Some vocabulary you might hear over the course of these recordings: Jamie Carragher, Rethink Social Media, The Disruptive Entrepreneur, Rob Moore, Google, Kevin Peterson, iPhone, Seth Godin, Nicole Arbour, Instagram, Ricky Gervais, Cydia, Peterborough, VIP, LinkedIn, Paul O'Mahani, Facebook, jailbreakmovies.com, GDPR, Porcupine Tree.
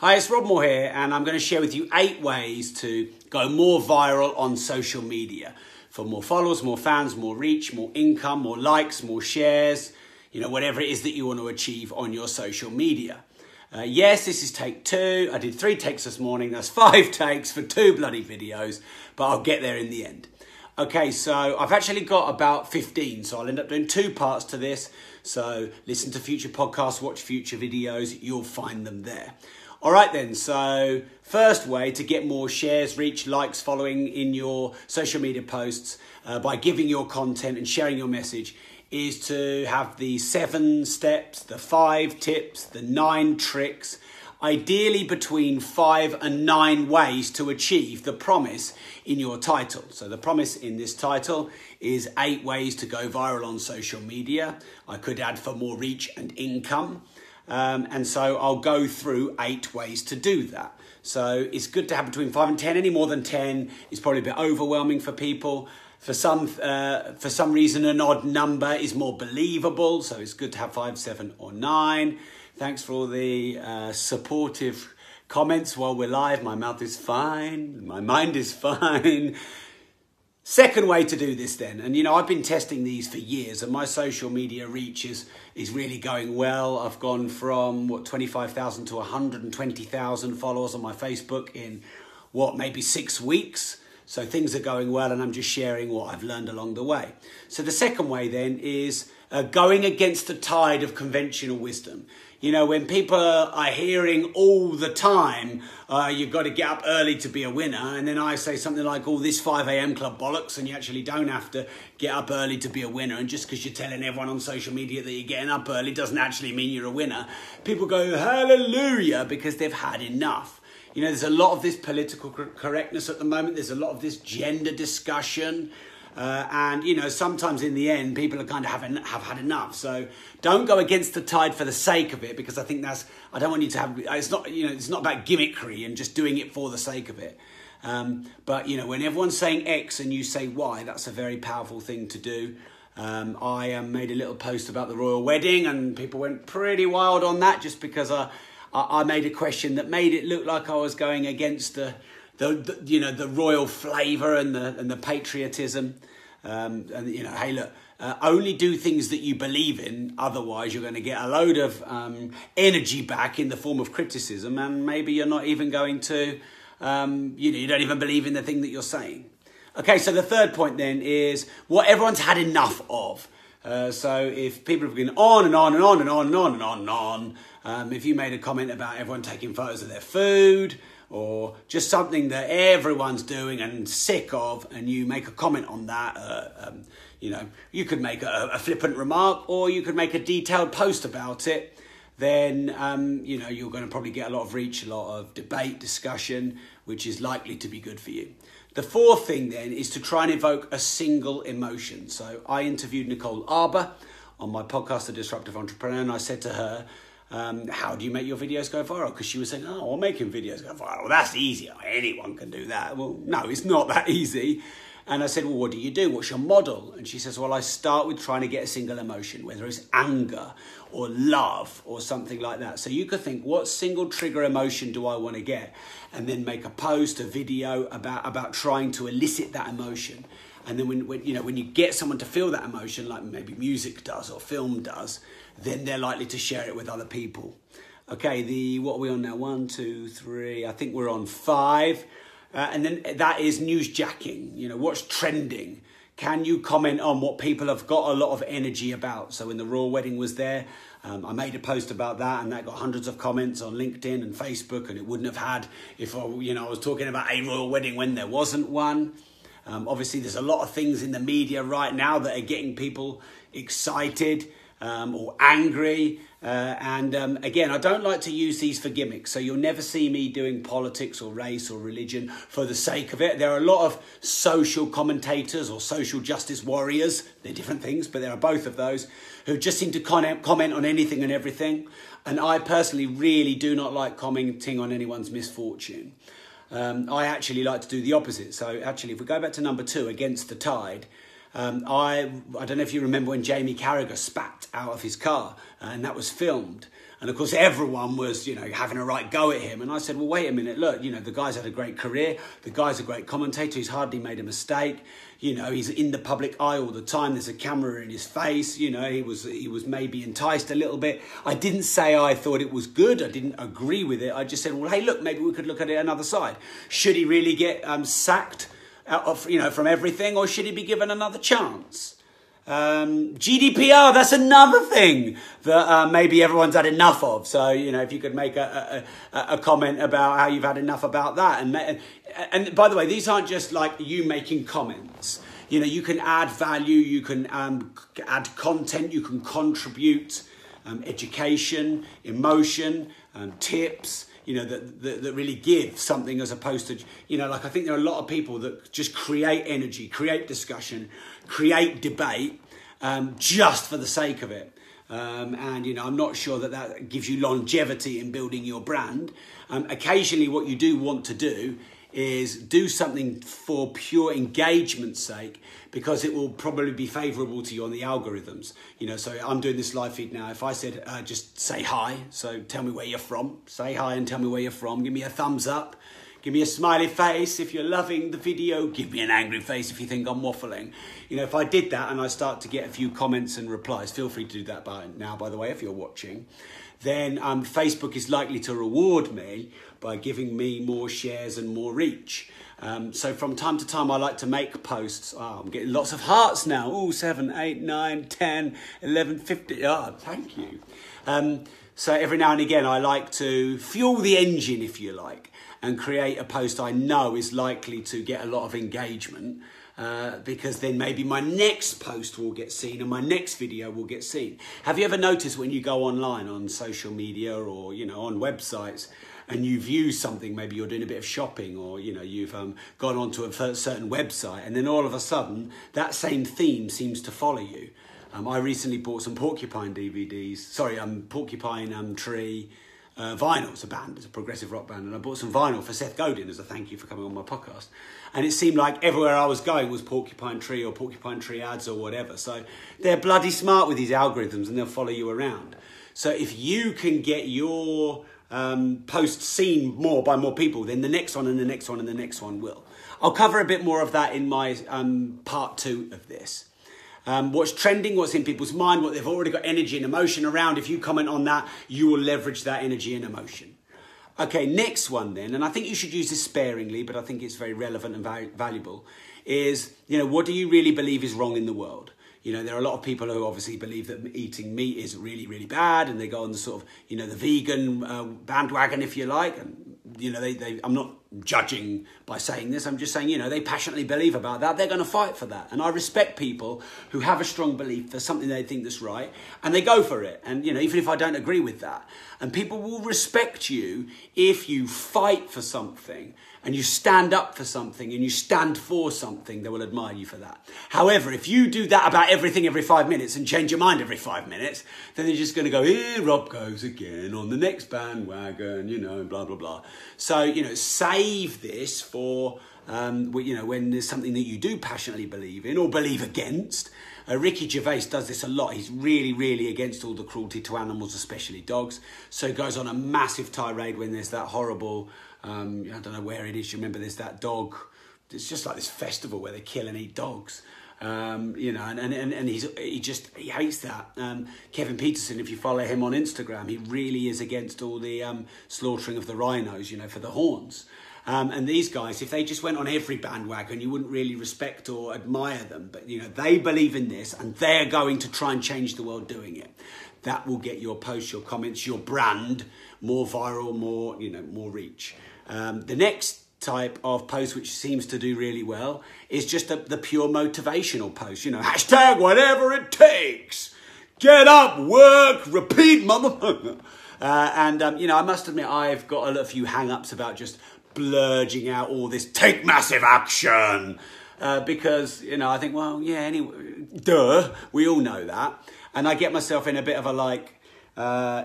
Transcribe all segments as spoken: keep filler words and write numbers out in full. Hi, it's Rob Moore here, and I'm going to share with you eight ways to go more viral on social media for more followers, more fans, more reach, more income, more likes, more shares, you know, whatever it is that you want to achieve on your social media. Uh, yes, this is take two. I did three takes this morning. That's five takes for two bloody videos, but I'll get there in the end. Okay, so I've actually got about fifteen, so I'll end up doing two parts to this. So listen to future podcasts, watch future videos. You'll find them there. All right then, so first way to get more shares, reach, likes, following in your social media posts uh, by giving your content and sharing your message is to have the seven steps, the five tips, the nine tricks, ideally between five and nine ways to achieve the promise in your title. So the promise in this title is eight ways to go viral on social media. I could add for more reach and income. Um, and so I'll go through eight ways to do that. So it's good to have between five and ten. Any more than ten is probably a bit overwhelming for people. For some, uh, for some reason, an odd number is more believable. So it's good to have five, seven, or nine. Thanks for all the uh, supportive comments while we're live. My mouth is fine. My mind is fine. Second way to do this then, and you know, I've been testing these for years and my social media reach is, is really going well. I've gone from what twenty-five thousand to one hundred twenty thousand followers on my Facebook in what, maybe six weeks. So things are going well and I'm just sharing what I've learned along the way. So the second way then is uh, going against the tide of conventional wisdom. You know, when people are hearing all the time, uh, you've got to get up early to be a winner. And then I say something like, oh, this five a.m. club bollocks, and you actually don't have to get up early to be a winner. And just because you're telling everyone on social media that you're getting up early doesn't actually mean you're a winner. People go, hallelujah, because they've had enough. You know, there's a lot of this political correctness at the moment. There's a lot of this gender discussion. Uh, and, you know, sometimes en the end, people are kind of having, have had enough. So don't go against the tide for the sake of it, because I think that's, I don't want you to have, it's not, you know, it's not about gimmickry and just doing it for the sake of it. Um, but, you know, when everyone's saying X and you say Y, that's a very powerful thing to do. Um, I um, made a little post about the royal wedding and people went pretty wild on that just because I, I, I made a question that made it look like I was going against the, The, the, you know, the royal flavour and the and the patriotism. Um, and, you know, hey, look, uh, only do things that you believe in. Otherwise, you're going to get a load of um, energy back in the form of criticism. And maybe you're not even going to, um, you know, you don't even believe in the thing that you're saying. OK, so the third point then is what everyone's had enough of. Uh, so if people have been on and on and on and on and on and on and on, um, if you made a comment about everyone taking photos of their food, or just something that everyone's doing and sick of, and you make a comment on that, uh, um, you know, you could make a, a flippant remark or you could make a detailed post about it, then, um, you know, you're going to probably get a lot of reach, a lot of debate, discussion, which is likely to be good for you. The fourth thing then is to try and evoke a single emotion. So I interviewed Nicole Arbour on my podcast, The Disruptive Entrepreneur, and I said to her, Um, how do you make your videos go viral? Because she was saying, oh, I'm making videos go viral. Well, that's easy. Anyone can do that. Well, no, it's not that easy. And I said, well, what do you do? What's your model? And she says, well, I start with trying to get a single emotion, whether it's anger or love or something like that. So you could think, what single trigger emotion do I want to get? And then make a post, a video about, about trying to elicit that emotion. And then when, when, you know, when you get someone to feel that emotion, like maybe music does or film does, then they're likely to share it with other people. Okay, the what are we on now? One, two, three. I think we're on five. Uh, and then that is newsjacking. You know, what's trending? Can you comment on what people have got a lot of energy about? So when the royal wedding was there, um, I made a post about that and that got hundreds of comments on LinkedIn and Facebook, and it wouldn't have had if I, you know, I was talking about a royal wedding when there wasn't one. Um, obviously, there's a lot of things in the media right now that are getting people excited um, or angry. Uh, and um, again, I don't like to use these for gimmicks. So you'll never see me doing politics or race or religion for the sake of it. There are a lot of social commentators or social justice warriors. They're different things, but there are both of those who just seem to comment on anything and everything. And I personally really do not like commenting on anyone's misfortune. Um, I actually like to do the opposite. So actually, if we go back to number two, against the tide, Um, I, I don't know if you remember when Jamie Carragher spat out of his car, and that was filmed. And of course, everyone was, you know, having a right go at him. And I said, well, wait a minute, look, you know, the guy's had a great career. The guy's a great commentator. He's hardly made a mistake. You know, he's in the public eye all the time. There's a camera in his face. You know, he was he was maybe enticed a little bit. I didn't say I thought it was good. I didn't agree with it. I just said, well, hey, look, maybe we could look at it another side. Should he really get um, sacked out of, you know, from everything, or should he be given another chance? Um, G D P R, that's another thing that uh, maybe everyone's had enough of. So, you know, if you could make a, a, a comment about how you've had enough about that. And, and, and by the way, these aren't just like you making comments. You know, you can add value, you can um, add content, you can contribute um, education, emotion, um, tips, you know, that, that, that really give something, as opposed to, you know, like I think there are a lot of people that just create energy, create discussion, create debate um, just for the sake of it. Um, and, you know, I'm not sure that that gives you longevity in building your brand. Um, occasionally what you do want to do is do something for pure engagement's sake, because it will probably be favorable to you on the algorithms. You know, so I'm doing this live feed now. If I said, uh, just say hi, so tell me where you're from. Say hi and tell me where you're from. Give me a thumbs up. Give me a smiley face if you're loving the video. Give me an angry face if you think I'm waffling. You know, if I did that and I start to get a few comments and replies, feel free to do that by now, by the way, if you're watching, then um, Facebook is likely to reward me by giving me more shares and more reach. Um, so from time to time, I like to make posts. Oh, I'm getting lots of hearts now. Oh, seven, eight, nine, ten, eleven, fifty. Oh, thank you. Um, so every now and again, I like to fuel the engine, if you like, and create a post I know is likely to get a lot of engagement. Uh, because then maybe my next post will get seen and my next video will get seen. Have you ever noticed when you go online on social media, or, you know, on websites, and you view something, maybe you're doing a bit of shopping, or, you know, you've um, gone onto a certain website, and then all of a sudden that same theme seems to follow you. Um, I recently bought some Porcupine D V Ds, sorry, um, Porcupine um, Tree, Uh, Vinyl's a band, it's a progressive rock band, and I bought some vinyl for Seth Godin as a thank you for coming on my podcast. And it seemed like everywhere I was going was Porcupine Tree or Porcupine Tree ads or whatever. So they're bloody smart with these algorithms, and they'll follow you around. So if you can get your um, post seen more by more people, then the next one and the next one and the next one will. I'll cover a bit more of that in my um, part two of this. Um, what's trending, what's in people's mind, what they've already got energy and emotion around. If you comment on that, you will leverage that energy and emotion. Okay, next one then, and I think you should use this sparingly, but I think it's very relevant and val valuable, is, you know, what do you really believe is wrong in the world? You know, there are a lot of people who obviously believe that eating meat is really, really bad, and they go on the sort of, you know, the vegan uh, bandwagon, if you like. And, you know, they, they, I'm not judging by saying this. I'm just saying, you know, they passionately believe about that. They're going to fight for that. And I respect people who have a strong belief for something they think that's right, and they go for it. And, you know, even if I don't agree with that. And people will respect you if you fight for something, and you stand up for something, and you stand for something. They will admire you for that. However, if you do that about everything every five minutes and change your mind every five minutes, then they're just going to go, here Rob goes again on the next bandwagon, you know, blah, blah, blah. So, you know, save this for, um, you know, when there's something that you do passionately believe in or believe against. Uh, Ricky Gervais does this a lot. He's really, really against all the cruelty to animals, especially dogs. So he goes on a massive tirade when there's that horrible, um, I don't know where it is. You remember there's that dog. It's just like this festival where they kill and eat dogs. Um, you know, and, and, and he's, he just he hates that. Um, Kevin Peterson, if you follow him on Instagram, he really is against all the um, slaughtering of the rhinos, you know, for the horns. Um, and these guys, if they just went on every bandwagon, you wouldn't really respect or admire them. But, you know, they believe in this, and they're going to try and change the world doing it. That will get your posts, your comments, your brand more viral, more, you know, more reach. Um, the next type of post, which seems to do really well, is just the, the pure motivational post. You know, hashtag whatever it takes. Get up, work, repeat, motherfucker. Uh, and, um, you know, I must admit, I've got a few hang-ups about just blurging out all this take massive action, uh, because, you know, I think, well, yeah, anyway, duh, we all know that. And I get myself in a bit of a like uh,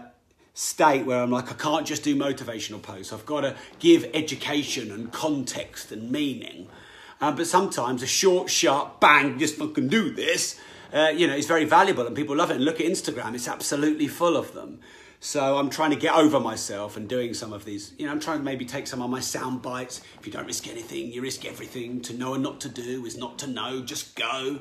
state where I'm like, I can't just do motivational posts. I've got to give education and context and meaning. Um, but sometimes a short, sharp, bang, just fucking do this, uh, you know, is very valuable and people love it. And look at Instagram, it's absolutely full of them. So I'm trying to get over myself and doing some of these, you know, I'm trying to maybe take some of my sound bites. If you don't risk anything, you risk everything. To know and not to do is not to know, just go.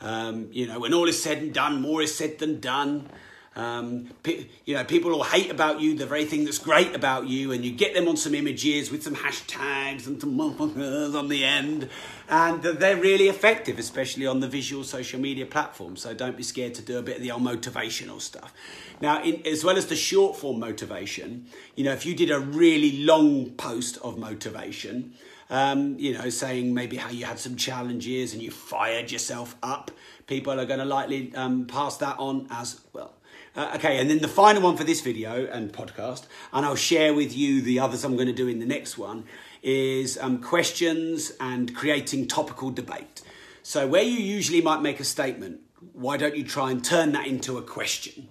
Um, you know, when all is said and done, more is said than done. Um, pe- you know, people all hate about you, the very thing that's great about you, and you get them on some images with some hashtags and some motherfuckers on the end, and they're really effective, especially on the visual social media platform. So don't be scared to do a bit of the old motivational stuff. Now, in, as well as the short form motivation, you know, if you did a really long post of motivation, um, you know, saying maybe how you had some challenges and you fired yourself up, people are going to likely um, pass that on as well. Uh, okay, and then the final one for this video and podcast, and I'll share with you the others I'm going to do in the next one, is um, questions and creating topical debate. So where you usually might make a statement, why don't you try and turn that into a question?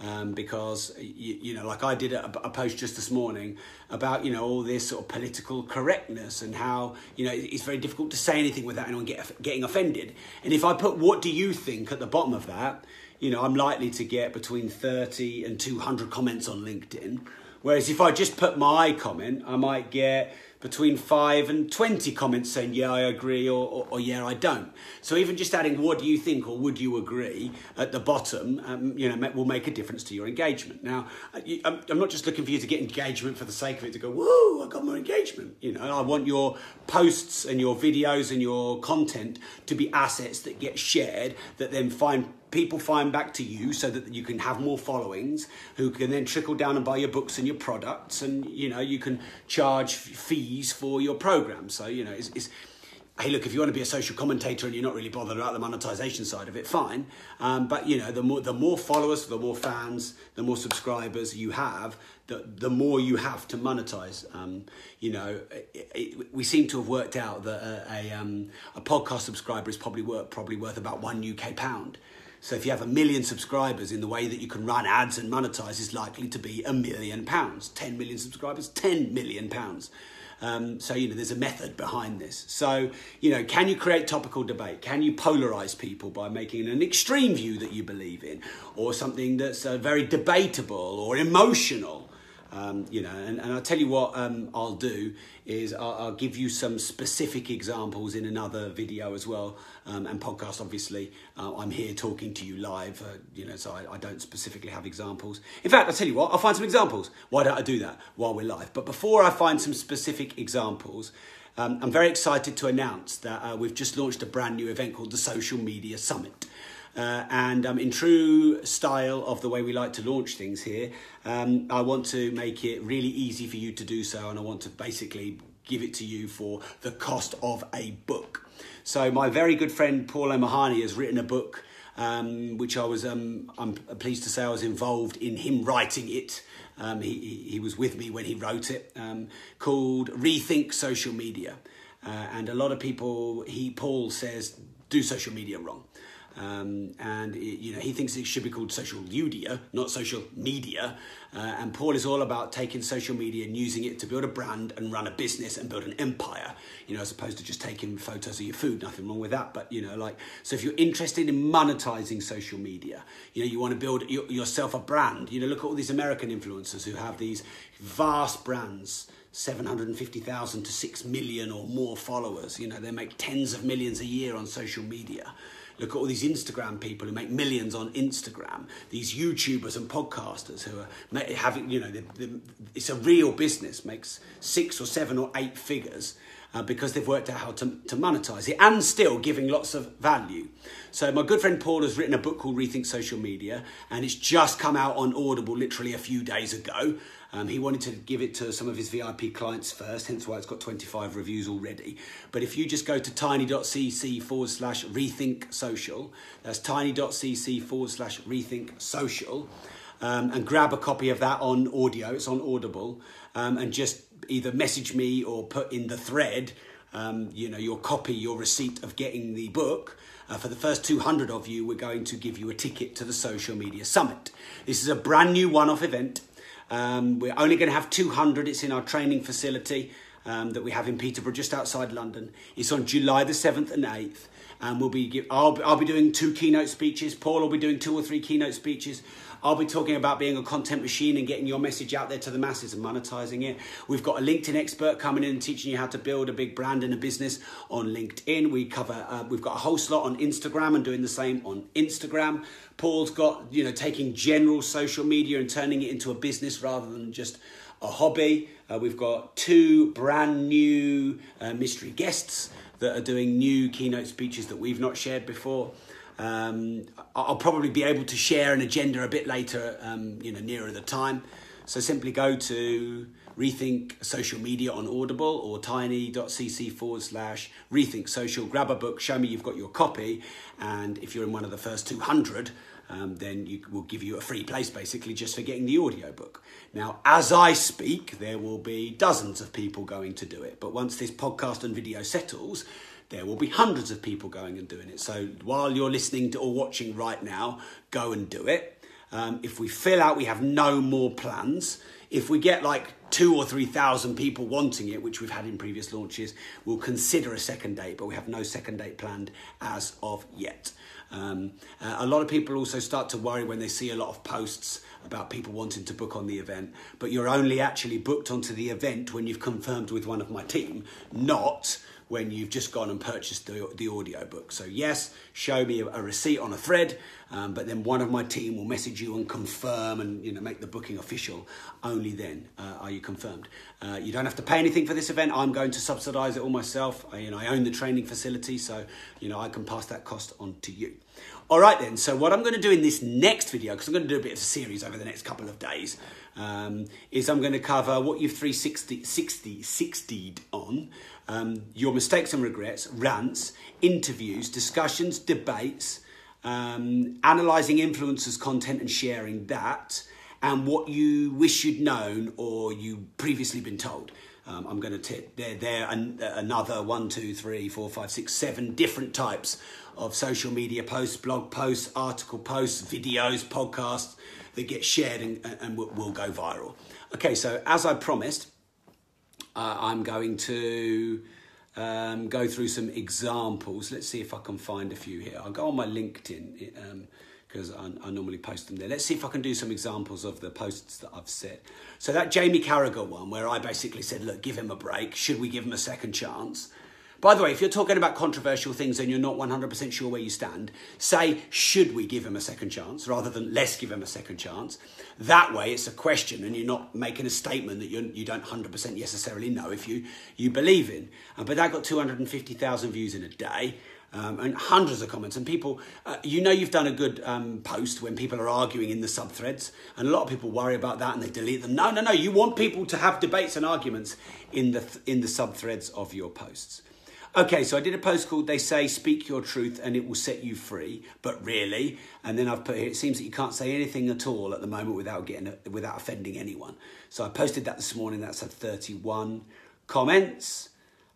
Um, because, you, you know, like I did a, a post just this morning about, you know, all this sort of political correctness and how, you know, it's very difficult to say anything without anyone get, getting offended. And if I put what do you think at the bottom of that, you know, I'm likely to get between thirty and two hundred comments on LinkedIn. Whereas if I just put my comment, I might get between five and twenty comments saying, yeah, I agree, or, or, or yeah, I don't. So even just adding, what do you think, or would you agree at the bottom, um, you know, will make a difference to your engagement. Now, I'm not just looking for you to get engagement for the sake of it, to go, whoa, I got more engagement. You know, I want your posts and your videos and your content to be assets that get shared, that then find people find back to you so that you can have more followings who can then trickle down and buy your books and your products, and, you know, you can charge fees for your program. So, you know, it's, it's hey, look, if you want to be a social commentator and you're not really bothered about the monetization side of it, fine. Um, but, you know, the more the more followers, the more fans, the more subscribers you have, the, the more you have to monetize. Um, you know, it, it, we seem to have worked out that a, a, um, a podcast subscriber is probably worth, probably worth about one U K pound. So if you have a million subscribers, in the way that you can run ads and monetize is likely to be a million pounds. ten million subscribers, ten million pounds. Um, so, you know, there's a method behind this. So, you know, can you create topical debate? Can you polarize people by making an extreme view that you believe in, or something that's uh, very debatable or emotional? Um, you know, and, and I'll tell you what um, I'll do is I'll, I'll give you some specific examples in another video as well, um, and podcast, obviously. Uh, I'm here talking to you live, uh, you know, so I, I don't specifically have examples. In fact, I'll tell you what, I'll find some examples. Why don't I do that while we're live? But before I find some specific examples, um, I'm very excited to announce that uh, we've just launched a brand new event called the Social Media Summit. Uh, and um, in true style of the way we like to launch things here, um, I want to make it really easy for you to do so, and I want to basically give it to you for the cost of a book. So my very good friend Paul O'Mahani has written a book, um, which I was, um, I'm pleased to say I was involved in him writing it. Um, he, he was with me when he wrote it, um, called Rethink Social Media. Uh, and a lot of people, he Paul says, do social media wrong. Um, and, it, you know, he thinks it should be called social media, not social media. Uh, and Paul is all about taking social media and using it to build a brand and run a business and build an empire, you know, as opposed to just taking photos of your food. Nothing wrong with that. But, you know, like, so if you're interested in monetizing social media, you know, you want to build your, yourself a brand, you know, look at all these American influencers who have these vast brands, seven hundred fifty thousand to six million or more followers. You know, they make tens of millions a year on social media. Look at all these Instagram people who make millions on Instagram. These YouTubers and podcasters who are having, you know, the, the, it's a real business, makes six or seven or eight figures uh, because they've worked out how to, to monetize it and still giving lots of value. So my good friend Paul has written a book called Rethink Social Media, and it's just come out on Audible literally a few days ago. Um, he wanted to give it to some of his V I P clients first, hence why it's got twenty-five reviews already. But if you just go to tiny.cc forward slash rethink social, that's tiny.cc forward slash rethink social, um, and grab a copy of that on audio, it's on Audible, um, and just either message me or put in the thread, um, you know, your copy, your receipt of getting the book. Uh, for the first two hundred of you, we're going to give you a ticket to the Social Media Summit. This is a brand new one-off event. Um, we're only going to have two hundred. It's in our training facility. um, that we have in Peterborough, just outside London. It's on July the seventh and eighth. And we'll be, give, I'll, I'll be doing two keynote speeches. Paul will be doing two or three keynote speeches. I'll be talking about being a content machine and getting your message out there to the masses and monetizing it. We've got a LinkedIn expert coming in and teaching you how to build a big brand and a business on LinkedIn. We cover, uh, we've got a whole slot on Instagram and doing the same on Instagram. Paul's got, you know, taking general social media and turning it into a business rather than just a hobby. Uh, we've got two brand new uh, mystery guests that are doing new keynote speeches that we've not shared before. Um, I'll probably be able to share an agenda a bit later, um, you know, nearer the time. So simply go to Rethink Social Media on Audible or tiny.cc forward slash Rethink Social. Grab a book, show me you've got your copy. And if you're in one of the first two hundred, um, then you, we'll give you a free place, basically, just for getting the audiobook. Now, as I speak, there will be dozens of people going to do it. But once this podcast and video settles, there will be hundreds of people going and doing it. So while you're listening to or watching right now, go and do it. Um, if we fill out, we have no more plans. If we get like two or three thousand people wanting it, which we've had in previous launches, we'll consider a second date, but we have no second date planned as of yet. Um, uh, a lot of people also start to worry when they see a lot of posts about people wanting to book on the event, but you're only actually booked onto the event when you've confirmed with one of my team, not when you've just gone and purchased the, the audiobook. So yes, show me a, a receipt on a thread, um, but then one of my team will message you and confirm and, you know, make the booking official. Only then uh, are you confirmed. Uh, you don't have to pay anything for this event. I'm going to subsidize it all myself. I, you know, I own the training facility, so, you know, I can pass that cost on to you. All right then, so what I'm going to do in this next video, because I'm going to do a bit of a series over the next couple of days, um, is I'm going to cover what you've three sixty, sixty, sixty'd on, um, your mistakes and regrets, rants, interviews, discussions, debates, um, analysing influencers' content and sharing that, and what you wish you'd known or you previously been told. Um, I'm going to tip there, there and another one, two, three, four, five, six, seven different types of social media posts, blog posts, article posts, videos, podcasts that get shared and, and will, will go viral. Okay, so as I promised, uh, I'm going to um, go through some examples. Let's see if I can find a few here. I'll go on my LinkedIn um, because I, I normally post them there. Let's see if I can do some examples of the posts that I've said. So that Jamie Carragher one, where I basically said, look, give him a break. Should we give him a second chance? By the way, if you're talking about controversial things and you're not one hundred percent sure where you stand, say, should we give him a second chance rather than let's give him a second chance. That way, it's a question and you're not making a statement that you're, you don't one hundred percent necessarily know if you, you believe in. Uh, but that got two hundred fifty thousand views in a day. Um, and hundreds of comments and people, uh, you know you've done a good um, post when people are arguing in the subthreads, and a lot of people worry about that and they delete them. No, no, no, you want people to have debates and arguments in the, th in the subthreads of your posts. Okay, so I did a post called, they say, speak your truth and it will set you free, but really, and then I've put here, it seems that you can't say anything at all at the moment without, getting a, without offending anyone. So I posted that this morning, that's had thirty-one comments.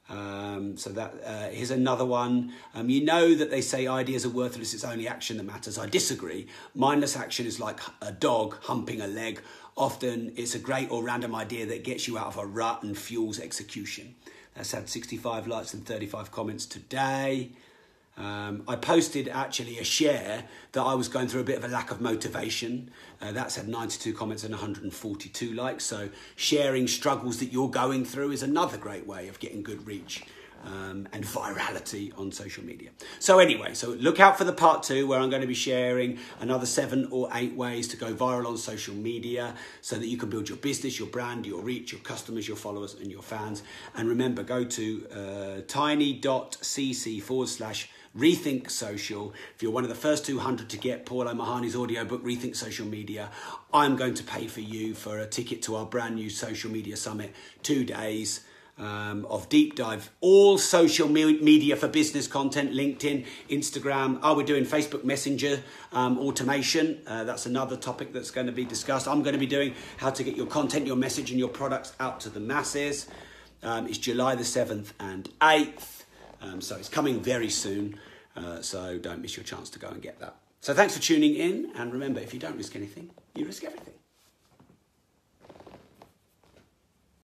Um, so that uh, here's another one. Um, you know that they say ideas are worthless, it's only action that matters. I disagree. Mindless action is like a dog humping a leg. Often it's a great or random idea that gets you out of a rut and fuels execution. That's had sixty-five likes and thirty-five comments today. Um, I posted actually a share that I was going through a bit of a lack of motivation. Uh, that's had ninety-two comments and one hundred forty-two likes. So sharing struggles that you're going through is another great way of getting good reach um, and virality on social media. So anyway, so look out for the part two where I'm going to be sharing another seven or eight ways to go viral on social media so that you can build your business, your brand, your reach, your customers, your followers and your fans. And remember, go to uh, tiny.cc forward slash Rethink Social. If you're one of the first two hundred to get Paul O'Mahani's audiobook, Rethink Social Media, I'm going to pay for you for a ticket to our brand new social media summit, two days um, of deep dive, all social me media for business content, LinkedIn, Instagram. Oh, we're doing Facebook Messenger um, automation. Uh, that's another topic that's going to be discussed. I'm going to be doing how to get your content, your message and your products out to the masses. Um, it's July the seventh and eighth. Um, so it's coming very soon, uh, so don't miss your chance to go and get that. So thanks for tuning in, and remember, if you don't risk anything, you risk everything.